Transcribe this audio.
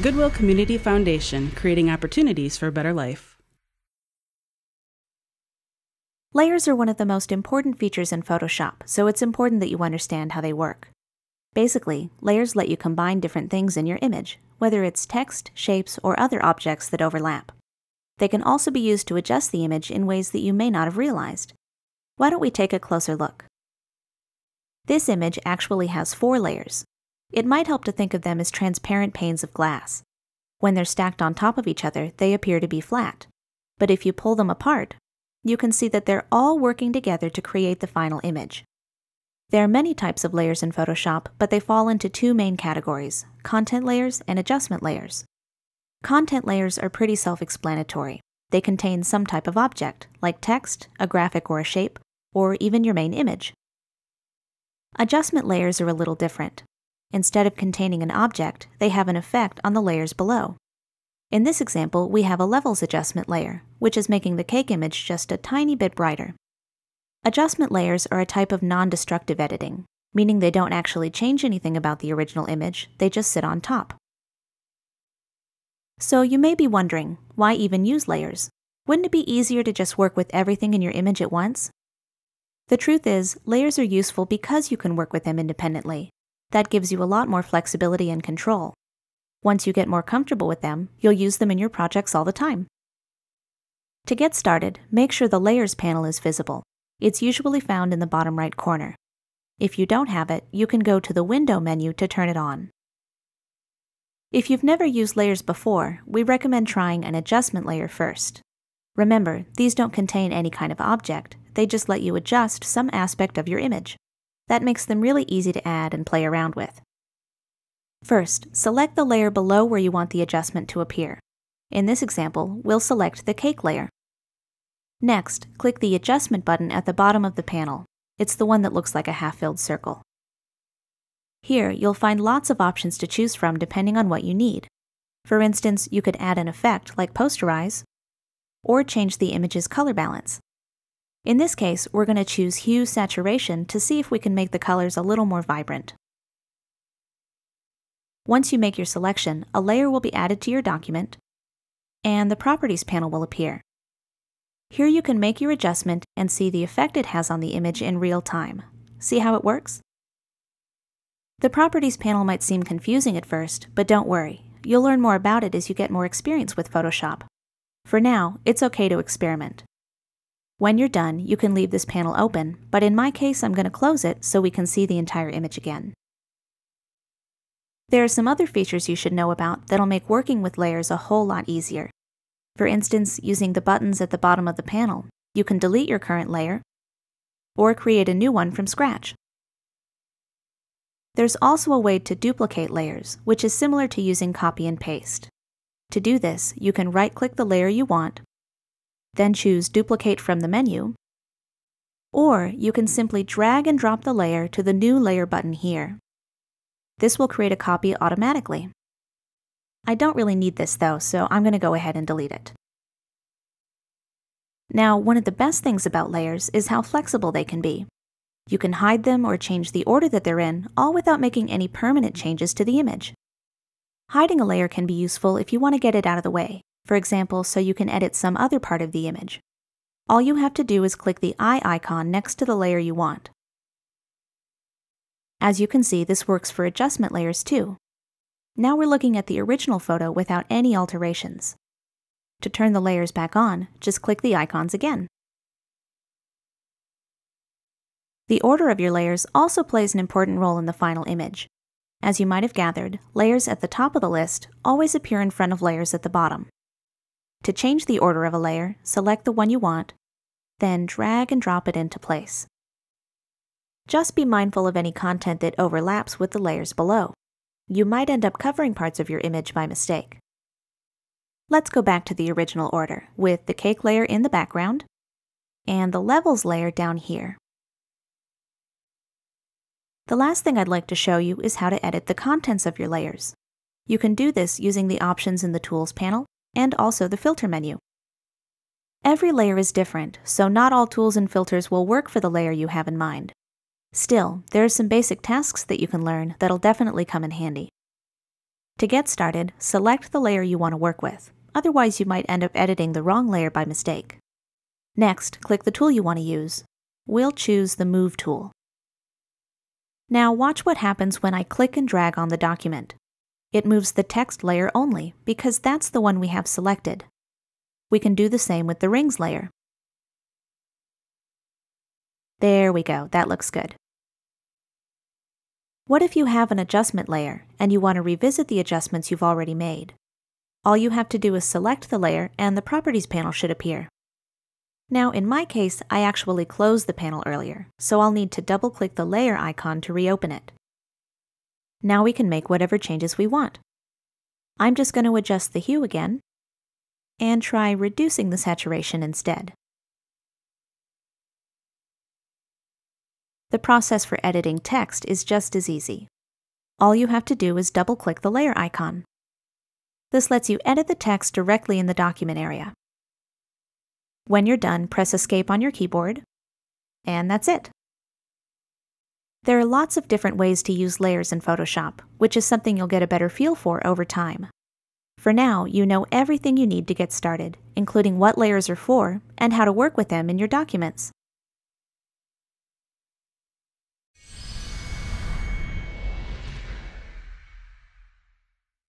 Goodwill Community Foundation, creating opportunities for a better life. Layers are one of the most important features in Photoshop, so it's important that you understand how they work. Basically, layers let you combine different things in your image, whether it's text, shapes, or other objects that overlap. They can also be used to adjust the image in ways that you may not have realized. Why don't we take a closer look? This image actually has 4 layers. It might help to think of them as transparent panes of glass. When they're stacked on top of each other, they appear to be flat. But if you pull them apart, you can see that they're all working together to create the final image. There are many types of layers in Photoshop, but they fall into 2 main categories: content layers and adjustment layers. Content layers are pretty self-explanatory. They contain some type of object, like text, a graphic or a shape, or even your main image. Adjustment layers are a little different. Instead of containing an object, they have an effect on the layers below. In this example, we have a levels adjustment layer, which is making the cake image just a tiny bit brighter. Adjustment layers are a type of non-destructive editing, meaning they don't actually change anything about the original image, they just sit on top. So you may be wondering, why even use layers? Wouldn't it be easier to just work with everything in your image at once? The truth is, layers are useful because you can work with them independently. That gives you a lot more flexibility and control. Once you get more comfortable with them, you'll use them in your projects all the time. To get started, make sure the Layers panel is visible. It's usually found in the bottom right corner. If you don't have it, you can go to the Window menu to turn it on. If you've never used layers before, we recommend trying an adjustment layer first. Remember, these don't contain any kind of object, they just let you adjust some aspect of your image. That makes them really easy to add and play around with. First, select the layer below where you want the adjustment to appear. In this example, we'll select the cake layer. Next, click the Adjustment button at the bottom of the panel. It's the one that looks like a half-filled circle. Here, you'll find lots of options to choose from depending on what you need. For instance, you could add an effect like Posterize, or change the image's color balance. In this case, we're going to choose Hue/Saturation to see if we can make the colors a little more vibrant. Once you make your selection, a layer will be added to your document, and the Properties panel will appear. Here you can make your adjustment and see the effect it has on the image in real time. See how it works? The Properties panel might seem confusing at first, but don't worry. You'll learn more about it as you get more experience with Photoshop. For now, it's okay to experiment. When you're done, you can leave this panel open, but in my case, I'm going to close it so we can see the entire image again. There are some other features you should know about that'll make working with layers a whole lot easier. For instance, using the buttons at the bottom of the panel, you can delete your current layer or create a new one from scratch. There's also a way to duplicate layers, which is similar to using copy and paste. To do this, you can right-click the layer you want, then choose Duplicate from the menu, or you can simply drag and drop the layer to the New Layer button here. This will create a copy automatically. I don't really need this though, so I'm going to go ahead and delete it. Now, one of the best things about layers is how flexible they can be. You can hide them or change the order that they're in, all without making any permanent changes to the image. Hiding a layer can be useful if you want to get it out of the way, for example, so you can edit some other part of the image. All you have to do is click the eye icon next to the layer you want. As you can see, this works for adjustment layers too. Now we're looking at the original photo without any alterations. To turn the layers back on, just click the icons again. The order of your layers also plays an important role in the final image. As you might have gathered, layers at the top of the list always appear in front of layers at the bottom. To change the order of a layer, select the one you want, then drag and drop it into place. Just be mindful of any content that overlaps with the layers below. You might end up covering parts of your image by mistake. Let's go back to the original order, with the cake layer in the background and the levels layer down here. The last thing I'd like to show you is how to edit the contents of your layers. You can do this using the options in the Tools panel and also the Filter menu. Every layer is different, so not all tools and filters will work for the layer you have in mind. Still, there are some basic tasks that you can learn that'll definitely come in handy. To get started, select the layer you want to work with. Otherwise, you might end up editing the wrong layer by mistake. Next, click the tool you want to use. We'll choose the Move tool. Now watch what happens when I click and drag on the document. It moves the text layer only, because that's the one we have selected. We can do the same with the rings layer. There we go, that looks good. What if you have an adjustment layer, and you want to revisit the adjustments you've already made? All you have to do is select the layer, and the Properties panel should appear. Now, in my case, I actually closed the panel earlier, so I'll need to double-click the layer icon to reopen it. Now we can make whatever changes we want. I'm just going to adjust the hue again, and try reducing the saturation instead. The process for editing text is just as easy. All you have to do is double-click the layer icon. This lets you edit the text directly in the document area. When you're done, press Escape on your keyboard, and that's it. There are lots of different ways to use layers in Photoshop, which is something you'll get a better feel for over time. For now, you know everything you need to get started, including what layers are for and how to work with them in your documents.